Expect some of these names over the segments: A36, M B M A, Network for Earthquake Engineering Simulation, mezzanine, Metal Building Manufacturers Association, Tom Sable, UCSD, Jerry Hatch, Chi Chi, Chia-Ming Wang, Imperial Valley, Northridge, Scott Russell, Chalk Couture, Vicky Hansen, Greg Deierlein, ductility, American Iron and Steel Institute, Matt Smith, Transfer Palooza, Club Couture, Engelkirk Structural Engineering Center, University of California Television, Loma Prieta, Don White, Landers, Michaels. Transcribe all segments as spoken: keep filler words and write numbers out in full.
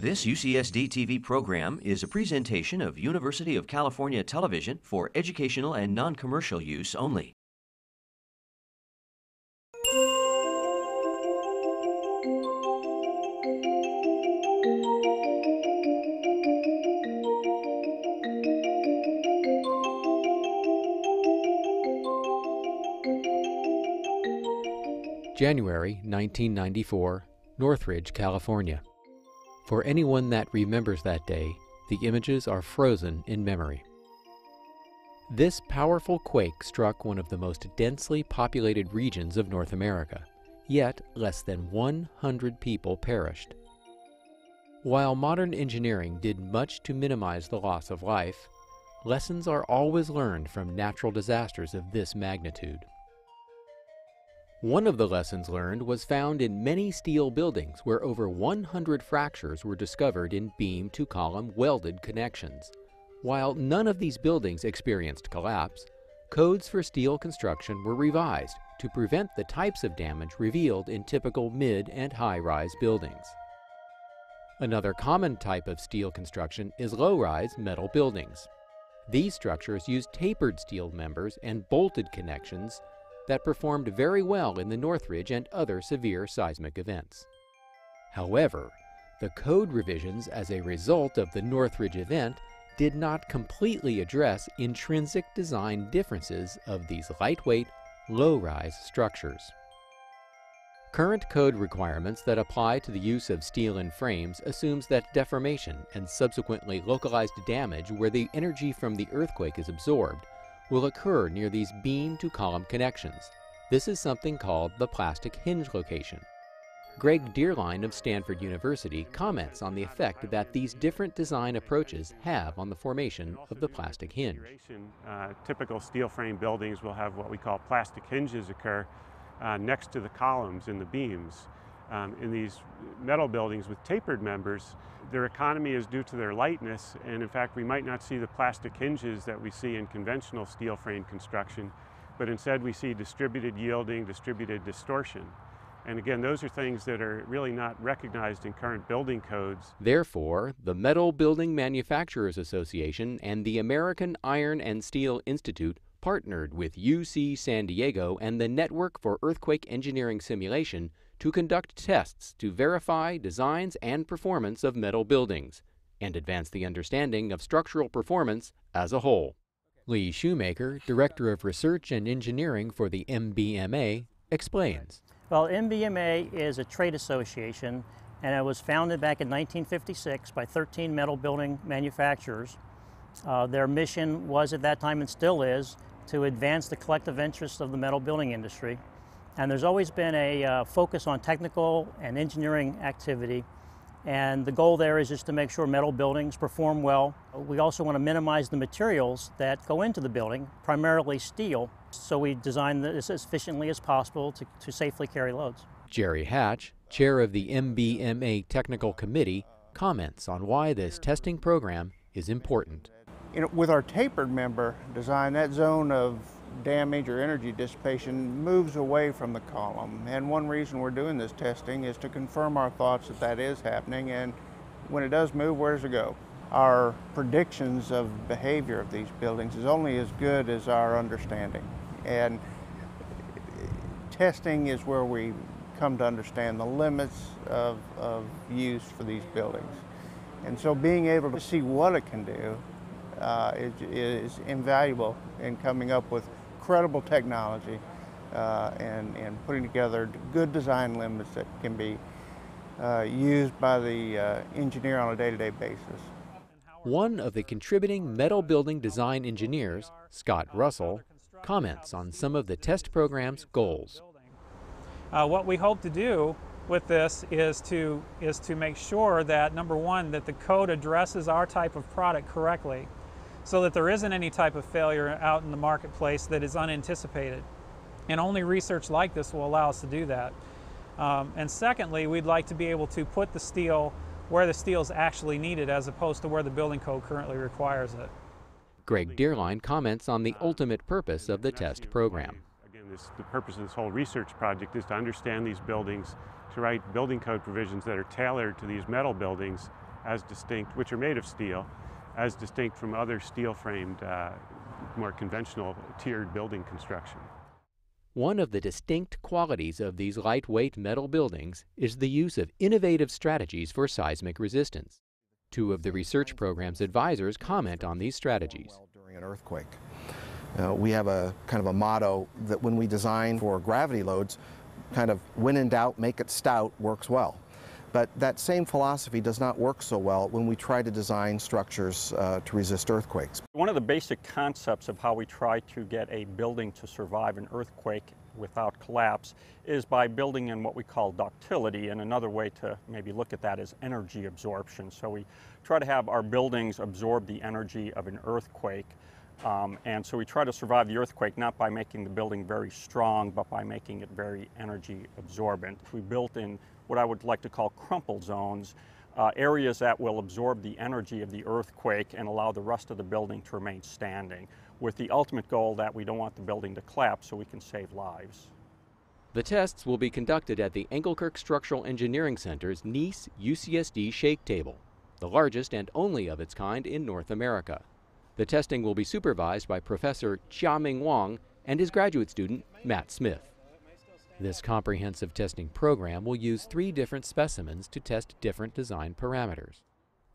This U C S D T V program is a presentation of University of California Television for educational and non-commercial use only. January nineteen ninety-four, Northridge, California. For anyone that remembers that day, the images are frozen in memory. This powerful quake struck one of the most densely populated regions of North America, yet less than one hundred people perished. While modern engineering did much to minimize the loss of life, lessons are always learned from natural disasters of this magnitude. One of the lessons learned was found in many steel buildings where over one hundred fractures were discovered in beam-to-column welded connections. While none of these buildings experienced collapse, codes for steel construction were revised to prevent the types of damage revealed in typical mid- and high-rise buildings. Another common type of steel construction is low-rise metal buildings. These structures use tapered steel members and bolted connections that performed very well in the Northridge and other severe seismic events. However, the code revisions as a result of the Northridge event did not completely address intrinsic design differences of these lightweight, low-rise structures. Current code requirements that apply to the use of steel in frames assumes that deformation and subsequently localized damage where the energy from the earthquake is absorbed will occur near these beam-to-column connections. This is something called the plastic hinge location. Greg Deierlein of Stanford University comments on the effect that these different design approaches have on the formation of the plastic hinge. Uh, typical steel frame buildings will have what we call plastic hinges occur uh, next to the columns in the beams. Um, in these metal buildings with tapered members, their economy is due to their lightness, and in fact we might not see the plastic hinges that we see in conventional steel frame construction, but instead we see distributed yielding, distributed distortion. And again, those are things that are really not recognized in current building codes. Therefore, the Metal Building Manufacturers Association and the American Iron and Steel Institute partnered with U C San Diego and the Network for Earthquake Engineering Simulation to conduct tests to verify designs and performance of metal buildings and advance the understanding of structural performance as a whole. Lee Shoemaker, Director of Research and Engineering for the M B M A, explains. Well, M B M A is a trade association, and it was founded back in nineteen fifty-six by thirteen metal building manufacturers. Uh, their mission was at that time, and still is, to advance the collective interests of the metal building industry. And there's always been a uh, focus on technical and engineering activity. And the goal there is just to make sure metal buildings perform well. We also want to minimize the materials that go into the building, primarily steel, so we design this as efficiently as possible to, to safely carry loads. Jerry Hatch, chair of the M B M A Technical Committee, comments on why this testing program is important. You know, with our tapered member design, that zone of damage or energy dissipation moves away from the column, and one reason we're doing this testing is to confirm our thoughts that that is happening, and when it does move, where does it go? Our predictions of behavior of these buildings is only as good as our understanding, and testing is where we come to understand the limits of, of use for these buildings. And so being able to see what it can do uh, is, is invaluable in coming up with credible technology uh, and, and putting together good design limits that can be uh, used by the uh, engineer on a day-to-day basis. One of the contributing metal building design engineers, Scott Russell, comments on some of the test program's goals. Uh, what we hope to do with this is to, is to make sure that, number one, that the code addresses our type of product correctly, so that there isn't any type of failure out in the marketplace that is unanticipated. And only research like this will allow us to do that. Um, and secondly, we'd like to be able to put the steel where the steel is actually needed, as opposed to where the building code currently requires it. Greg Deierlein comments on the ultimate purpose of the test program. Again, this, the purpose of this whole research project is to understand these buildings, to write building code provisions that are tailored to these metal buildings as distinct, which are made of steel, as distinct from other steel-framed, uh, more conventional tiered building construction. One of the distinct qualities of these lightweight metal buildings is the use of innovative strategies for seismic resistance. Two of the research program's advisors comment on these strategies. During an earthquake, uh, we have a kind of a motto that when we design for gravity loads, kind of when in doubt, make it stout works well. But that same philosophy does not work so well when we try to design structures uh, to resist earthquakes. One of the basic concepts of how we try to get a building to survive an earthquake without collapse is by building in what we call ductility, and another way to maybe look at that is energy absorption. So we try to have our buildings absorb the energy of an earthquake. Um, and so we try to survive the earthquake not by making the building very strong, but by making it very energy absorbent. We built in what I would like to call crumple zones, uh, areas that will absorb the energy of the earthquake and allow the rest of the building to remain standing, with the ultimate goal that we don't want the building to collapse so we can save lives. The tests will be conducted at the Engelkirk Structural Engineering Center's Nice U C S D Shake Table, the largest and only of its kind in North America. The testing will be supervised by Professor Chia-Ming Wang and his graduate student, Matt Smith. This comprehensive testing program will use three different specimens to test different design parameters.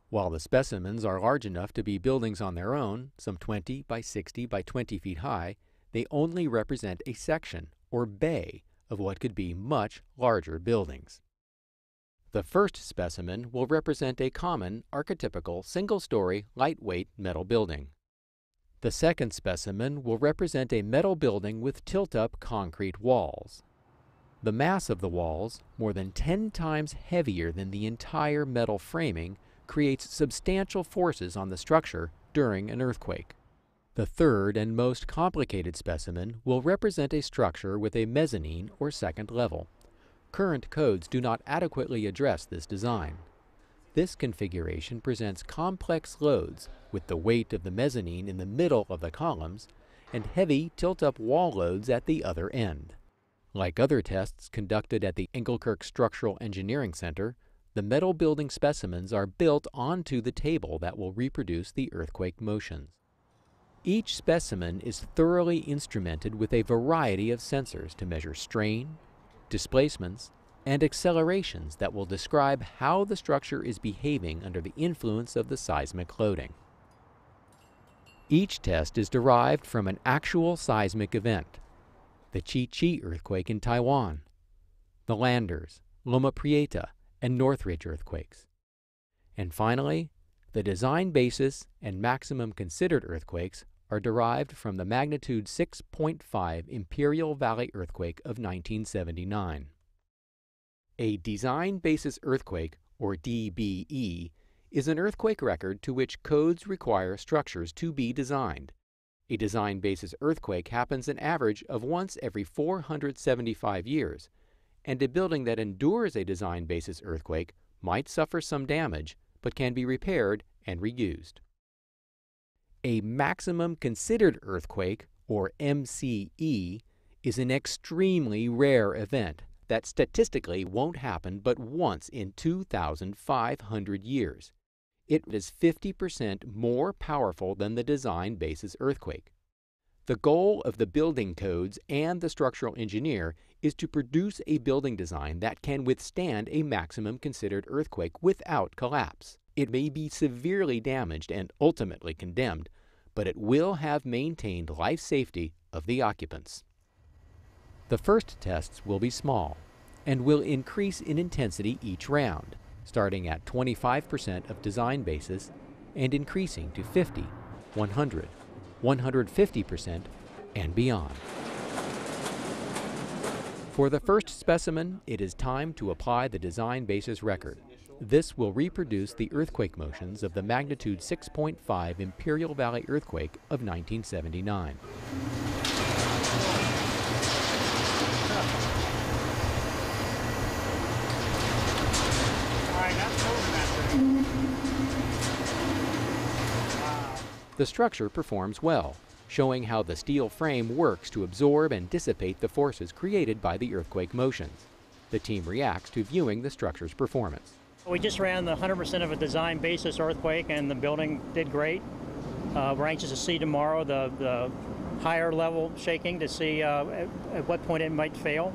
While the specimens are large enough to be buildings on their own, some twenty by sixty by twenty feet high, they only represent a section, or bay, of what could be much larger buildings. The first specimen will represent a common, archetypical, single-story, lightweight metal building. The second specimen will represent a metal building with tilt-up concrete walls. The mass of the walls, more than ten times heavier than the entire metal framing, creates substantial forces on the structure during an earthquake. The third and most complicated specimen will represent a structure with a mezzanine or second level. Current codes do not adequately address this design. This configuration presents complex loads with the weight of the mezzanine in the middle of the columns and heavy tilt-up wall loads at the other end. Like other tests conducted at the Engelkirk Structural Engineering Center, the metal building specimens are built onto the table that will reproduce the earthquake motions. Each specimen is thoroughly instrumented with a variety of sensors to measure strain, displacements, and accelerations that will describe how the structure is behaving under the influence of the seismic loading. Each test is derived from an actual seismic event: the Chi Chi earthquake in Taiwan, the Landers, Loma Prieta, and Northridge earthquakes. And finally, the design basis and maximum considered earthquakes are derived from the magnitude six point five Imperial Valley earthquake of nineteen seventy-nine. A design basis earthquake, or D B E, is an earthquake record to which codes require structures to be designed. A design basis earthquake happens an average of once every four hundred seventy-five years, and a building that endures a design basis earthquake might suffer some damage but can be repaired and reused. A maximum considered earthquake, or M C E, is an extremely rare event that statistically won't happen but once in two thousand five hundred years. It is fifty percent more powerful than the design basis earthquake. The goal of the building codes and the structural engineer is to produce a building design that can withstand a maximum considered earthquake without collapse. It may be severely damaged and ultimately condemned, but it will have maintained life safety of the occupants. The first tests will be small and will increase in intensity each round, starting at twenty-five percent of design basis and increasing to fifty, one hundred, one hundred fifty percent, and beyond. For the first specimen, it is time to apply the design basis record. This will reproduce the earthquake motions of the magnitude six point five Imperial Valley earthquake of nineteen seventy-nine. The structure performs well, showing how the steel frame works to absorb and dissipate the forces created by the earthquake motions. The team reacts to viewing the structure's performance. We just ran the one hundred percent of a design basis earthquake, and the building did great. Uh, we're anxious to see tomorrow the, the higher level shaking to see uh, at, at what point it might fail.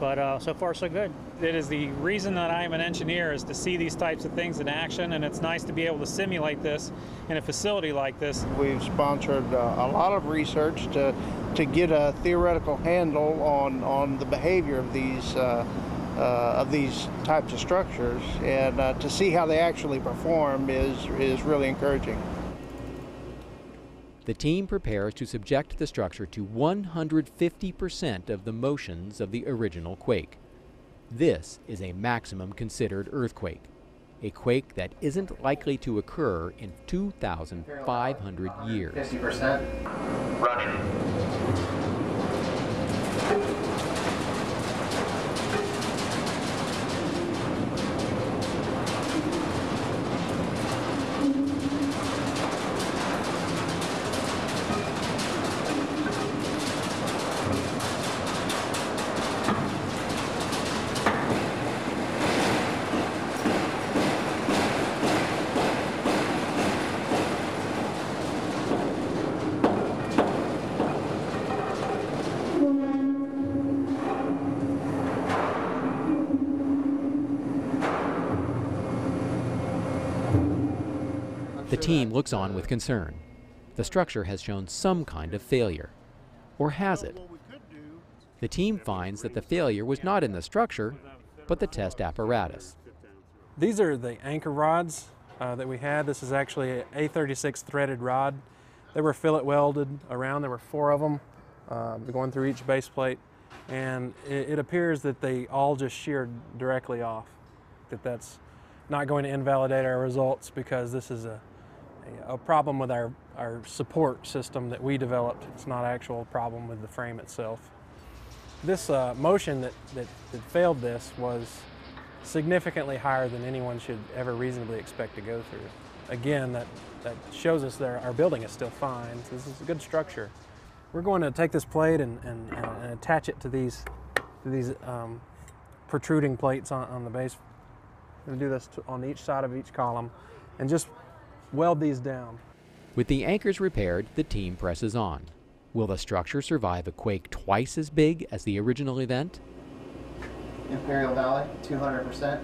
But uh, so far, so good. It is the reason that I am an engineer, is to see these types of things in action, and it's nice to be able to simulate this in a facility like this. We've sponsored uh, a lot of research to, to get a theoretical handle on, on the behavior of these, uh, uh, of these types of structures, and uh, to see how they actually perform is, is really encouraging. The team prepares to subject the structure to one hundred fifty percent of the motions of the original quake. This is a maximum considered earthquake, a quake that isn't likely to occur in two thousand five hundred years. fifty percent. Roger. The team looks on with concern. The structure has shown some kind of failure. Or has it? The team finds that the failure was not in the structure, but the test apparatus. These are the anchor rods uh, that we had. This is actually an A thirty-six threaded rod. They were fillet welded around. There were four of them uh, going through each base plate. And it, it appears that they all just sheared directly off. That that's not going to invalidate our results, because this is a a problem with our, our support system that we developed. It's not an actual problem with the frame itself. This uh, motion that, that, that failed this was significantly higher than anyone should ever reasonably expect to go through. Again, that, that shows us that our building is still fine. So this is a good structure. We're going to take this plate and, and, and attach it to these, to these um, protruding plates on, on the base. We're going to do this on each side of each column and just weld these down. With the anchors repaired, the team presses on. Will the structure survive a quake twice as big as the original event? Imperial Valley, two hundred percent.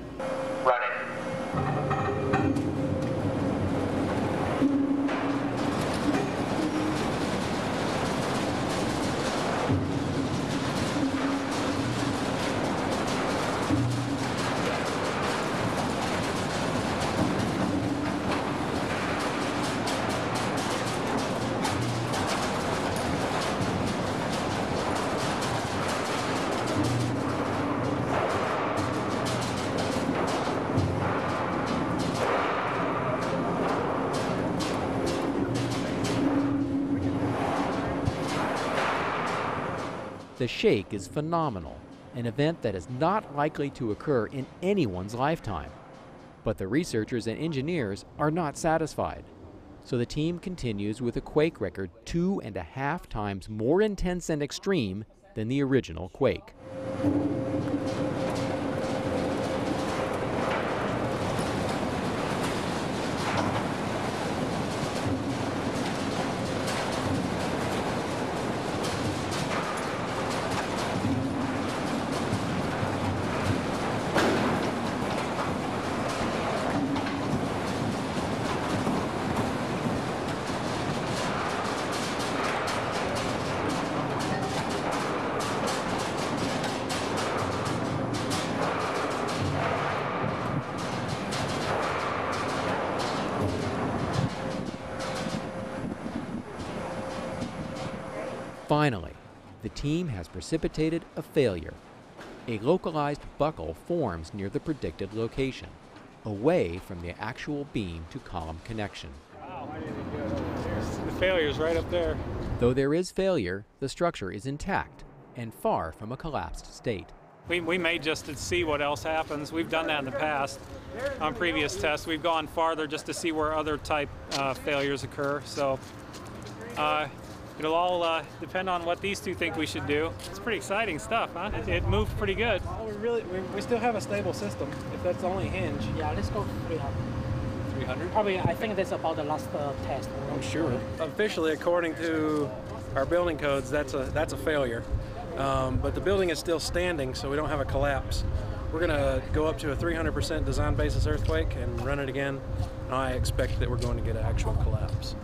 The shake is phenomenal, an event that is not likely to occur in anyone's lifetime. But the researchers and engineers are not satisfied. So the team continues with a quake record two and a half times more intense and extreme than the original quake. Finally, the team has precipitated a failure. A localized buckle forms near the predicted location, away from the actual beam to column connection. Wow. The failure is right up there. Though there is failure, the structure is intact and far from a collapsed state. We, we may just to see what else happens. We've done that in the past. On previous tests, we've gone farther just to see where other type uh, failures occur. So. Uh, It'll all uh, depend on what these two think we should do. It's pretty exciting stuff, huh? It, it moved pretty good. Oh, we really we, we still have a stable system. If that's the only hinge. Yeah, let's go for three hundred. three hundred. Probably, I think that's about the last uh, test. I'm sure. Officially, according to our building codes, that's a that's a failure. Um, but the building is still standing, so we don't have a collapse. We're going to go up to a three hundred percent design basis earthquake and run it again. And I expect that we're going to get an actual collapse.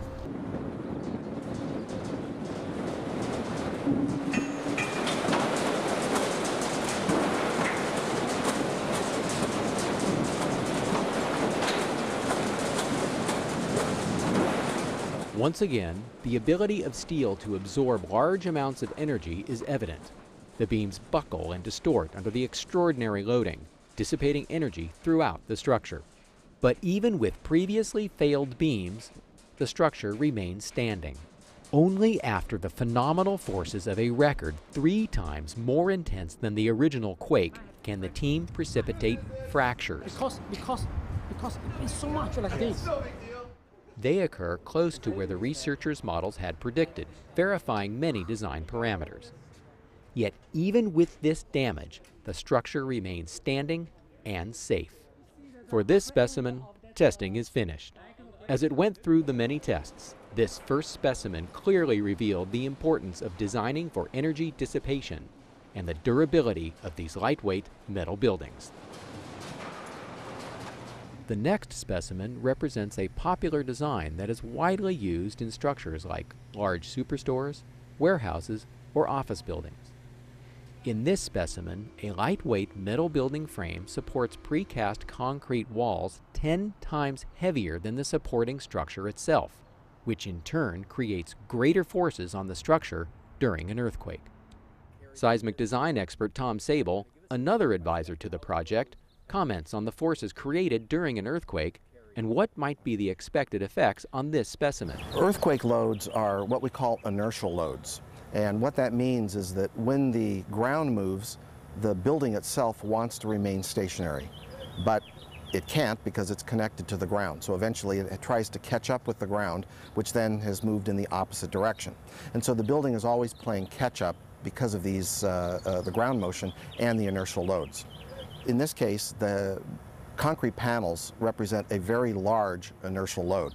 Once again, the ability of steel to absorb large amounts of energy is evident. The beams buckle and distort under the extraordinary loading, dissipating energy throughout the structure. But even with previously failed beams, the structure remains standing. Only after the phenomenal forces of a record three times more intense than the original quake can the team precipitate fractures. Because, because, because it's so much like this. They occur close to where the researchers' models had predicted, verifying many design parameters. Yet even with this damage, the structure remains standing and safe. For this specimen, testing is finished. As it went through the many tests, this first specimen clearly revealed the importance of designing for energy dissipation and the durability of these lightweight metal buildings. The next specimen represents a popular design that is widely used in structures like large superstores, warehouses, or office buildings. In this specimen, a lightweight metal building frame supports precast concrete walls ten times heavier than the supporting structure itself, which in turn creates greater forces on the structure during an earthquake. Seismic design expert Tom Sable, another advisor to the project, comments on the forces created during an earthquake and what might be the expected effects on this specimen. Earthquake loads are what we call inertial loads. And what that means is that when the ground moves, the building itself wants to remain stationary. But it can't because it's connected to the ground. So eventually it tries to catch up with the ground, which then has moved in the opposite direction. And so the building is always playing catch up because of these, uh, uh, the ground motion and the inertial loads. In this case, the concrete panels represent a very large inertial load.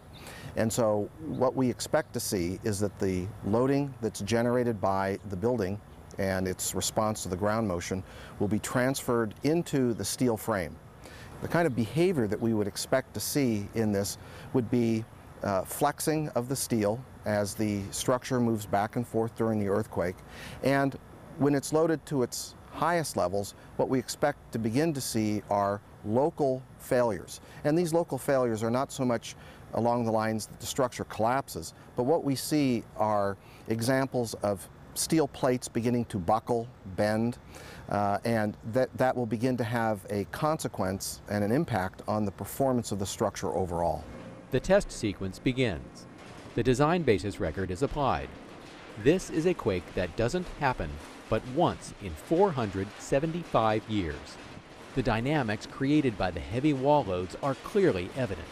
And so what we expect to see is that the loading that's generated by the building and its response to the ground motion will be transferred into the steel frame. The kind of behavior that we would expect to see in this would be uh, flexing of the steel as the structure moves back and forth during the earthquake. And when it's loaded to its highest levels, what we expect to begin to see are local failures. And these local failures are not so much along the lines that the structure collapses, but what we see are examples of steel plates beginning to buckle, bend, uh, and that, that will begin to have a consequence and an impact on the performance of the structure overall. The test sequence begins. The design basis record is applied. This is a quake that doesn't happen but once in four hundred seventy-five years. The dynamics created by the heavy wall loads are clearly evident.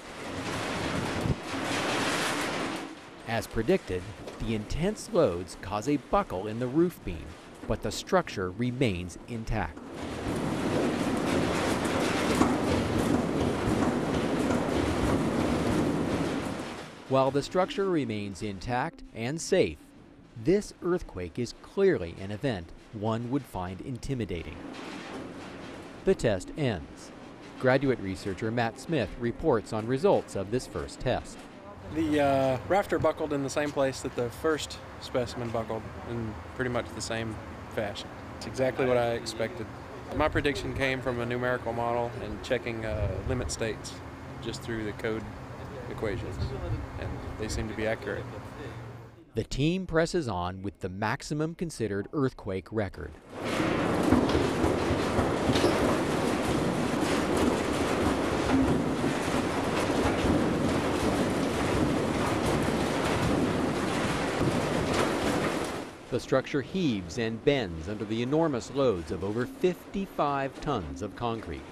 As predicted, the intense loads cause a buckle in the roof beam, but the structure remains intact. While the structure remains intact and safe, this earthquake is clearly an event one would find intimidating. The test ends. Graduate researcher Matt Smith reports on results of this first test. The uh, rafter buckled in the same place that the first specimen buckled, in pretty much the same fashion. It's exactly what I expected. My prediction came from a numerical model and checking uh, limit states just through the code equations, and they seem to be accurate. The team presses on with the maximum considered earthquake record. The structure heaves and bends under the enormous loads of over fifty-five tons of concrete.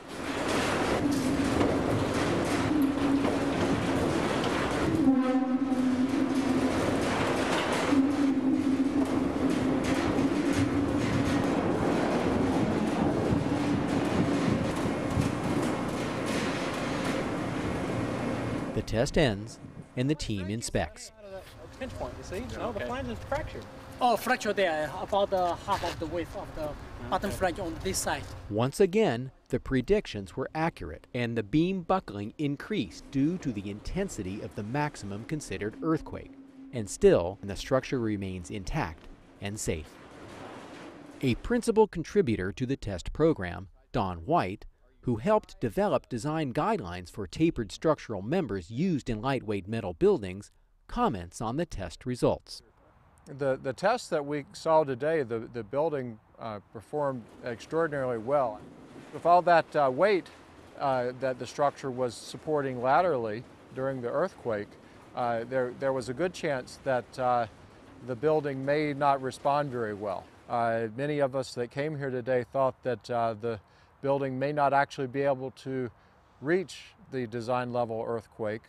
The test ends, and the team inspects. Pinch point, you see? No, okay. The flange is fractured. Oh, fracture there, about the half of the width of the bottom okay. flange on this side. Once again, the predictions were accurate, and the beam buckling increased due to the intensity of the maximum considered earthquake. And still, the structure remains intact and safe. A principal contributor to the test program, Don White, who helped develop design guidelines for tapered structural members used in lightweight metal buildings, comments on the test results. The, the tests that we saw today, the, the building uh, performed extraordinarily well. With all that uh, weight uh, that the structure was supporting laterally during the earthquake, uh, there, there was a good chance that uh, the building may not respond very well. Uh, many of us that came here today thought that uh, the building may not actually be able to reach the design level earthquake.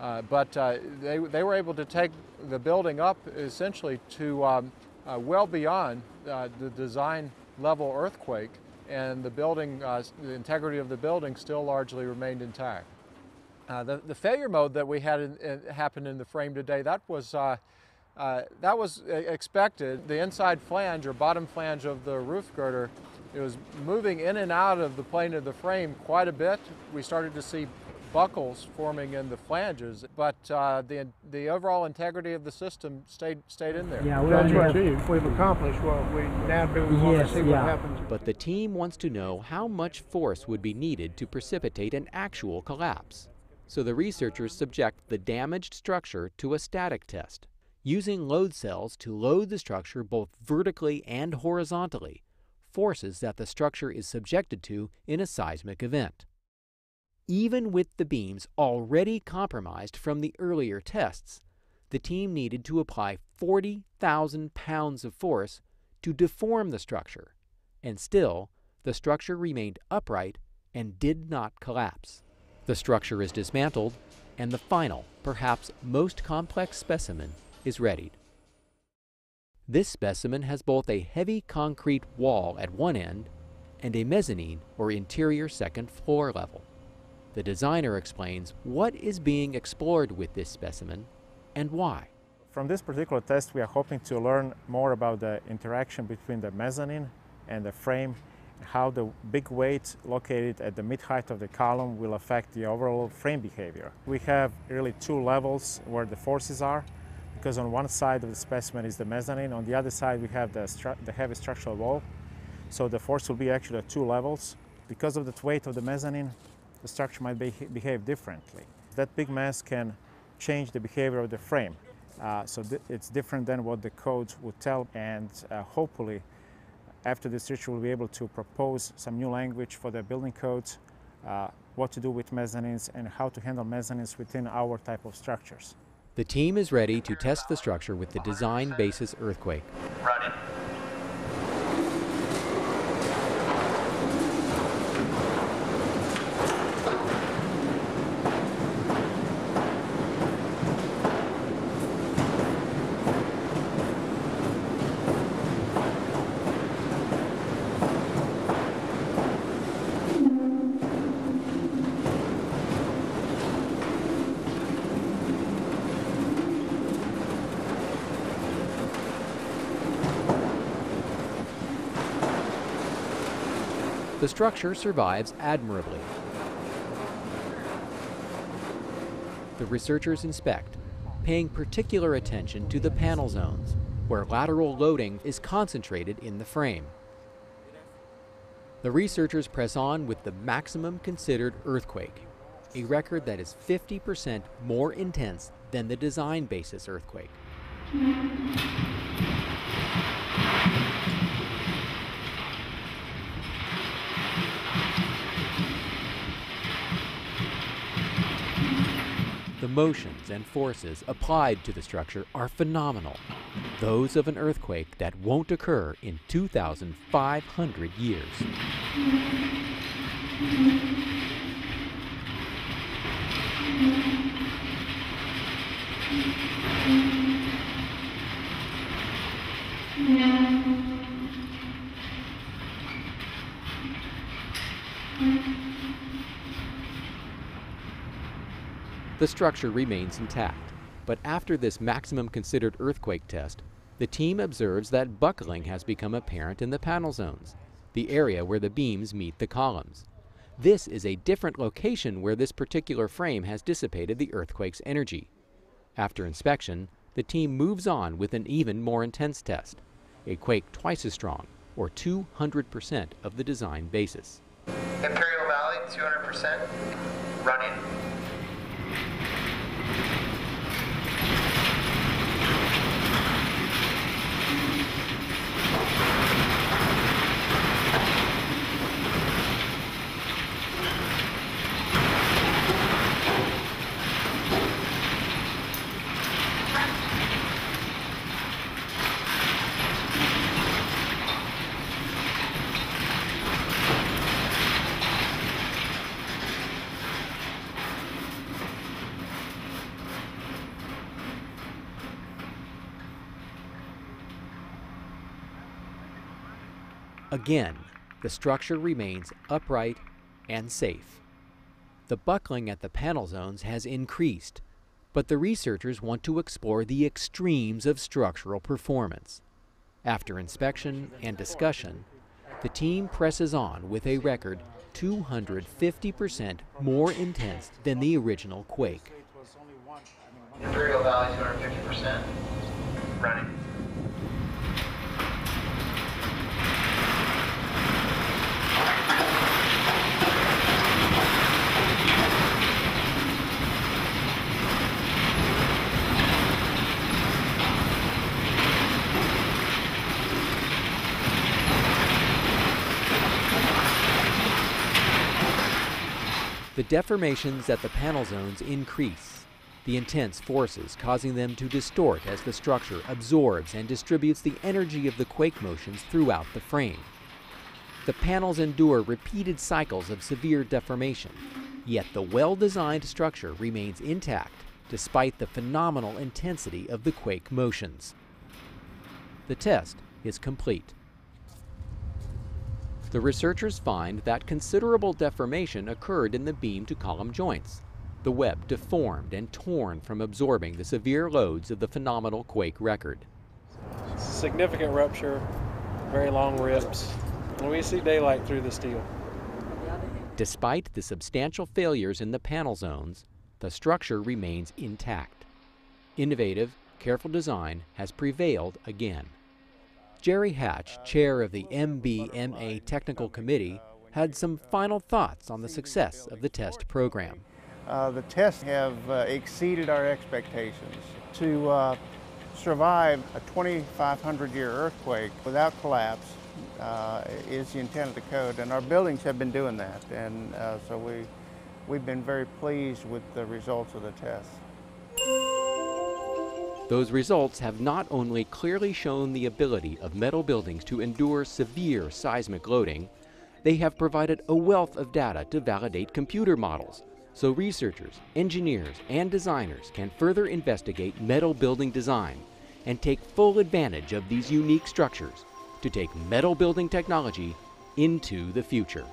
Uh, but uh, they, they were able to take the building up essentially to um, uh, well beyond uh, the design level earthquake, and the building, uh, the integrity of the building still largely remained intact. Uh, the, the failure mode that we had in, in, happen in the frame today, that was, uh, uh, that was expected. The inside flange or bottom flange of the roof girder, it was moving in and out of the plane of the frame quite a bit. We started to see buckles forming in the flanges, but uh, the the overall integrity of the system stayed stayed in there. Yeah, we that's what have, we've accomplished. What we now do, we want yes, to see yeah. what happens. But the team wants to know how much force would be needed to precipitate an actual collapse. So the researchers subject the damaged structure to a static test, using load cells to load the structure both vertically and horizontally, forces that the structure is subjected to in a seismic event. Even with the beams already compromised from the earlier tests, the team needed to apply forty thousand pounds of force to deform the structure, and still, the structure remained upright and did not collapse. The structure is dismantled, and the final, perhaps most complex specimen is readied. This specimen has both a heavy concrete wall at one end and a mezzanine or interior second floor level. The designer explains what is being explored with this specimen and why. From this particular test, we are hoping to learn more about the interaction between the mezzanine and the frame, how the big weight located at the mid-height of the column will affect the overall frame behavior. We have really two levels where the forces are, because on one side of the specimen is the mezzanine, on the other side we have the, the heavy structural wall, so the force will be actually at two levels. Because of the weight of the mezzanine, the structure might be, behave differently. That big mass can change the behavior of the frame. Uh, so th it's different than what the codes would tell, and uh, hopefully after this research we'll be able to propose some new language for the building codes, uh, what to do with mezzanines and how to handle mezzanines within our type of structures. The team is ready to test the structure with the design basis earthquake. Right. The structure survives admirably. The researchers inspect, paying particular attention to the panel zones, where lateral loading is concentrated in the frame. The researchers press on with the maximum considered earthquake, a record that is fifty percent more intense than the design basis earthquake. The motions and forces applied to the structure are phenomenal, those of an earthquake that won't occur in two thousand five hundred years. The structure remains intact, but after this maximum considered earthquake test, the team observes that buckling has become apparent in the panel zones, the area where the beams meet the columns. This is a different location where this particular frame has dissipated the earthquake's energy. After inspection, the team moves on with an even more intense test, a quake twice as strong, or two hundred percent of the design basis. Imperial Valley, two hundred percent, running. Again, the structure remains upright and safe. The buckling at the panel zones has increased, but the researchers want to explore the extremes of structural performance. After inspection and discussion, the team presses on with a record two hundred fifty percent more intense than the original quake. Imperial Valley, two hundred fifty percent, running. The deformations at the panel zones increase, the intense forces causing them to distort as the structure absorbs and distributes the energy of the quake motions throughout the frame. The panels endure repeated cycles of severe deformation, yet the well-designed structure remains intact despite the phenomenal intensity of the quake motions. The test is complete. The researchers find that considerable deformation occurred in the beam-to-column joints, the web deformed and torn from absorbing the severe loads of the phenomenal quake record. Significant rupture, very long rips, and we see daylight through the steel. Despite the substantial failures in the panel zones, the structure remains intact. Innovative, careful design has prevailed again. Jerry Hatch, chair of the M B M A Technical Committee, had some final thoughts on the success of the test program. Uh, the tests have uh, exceeded our expectations. To uh, survive a twenty-five hundred year earthquake without collapse uh, is the intent of the code, and our buildings have been doing that, and uh, so we, we've been very pleased with the results of the tests. Those results have not only clearly shown the ability of metal buildings to endure severe seismic loading, they have provided a wealth of data to validate computer models, so researchers, engineers, and designers can further investigate metal building design and take full advantage of these unique structures to take metal building technology into the future.